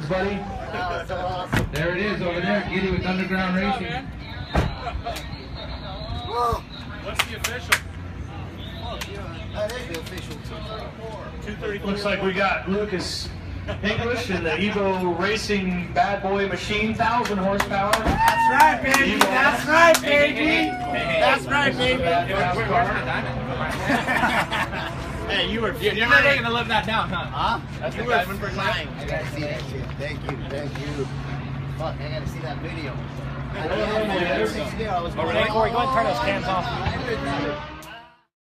Congratulations, buddy. That's awesome. There it is over there, Gidi with Underground Racing. What's the official? That is the official, 234. Looks like we got Lucas English and the Evo Racing bad boy machine, 1,000 horsepower. That's right, baby. That's right, baby. That's right, baby. Hey, you were flying. You're not going to live that down, huh? That's you were flying. I got to see that shit. Thank you. Thank you. Fuck, I got to see that video. I was going, Corey, go ahead and turn those cams off.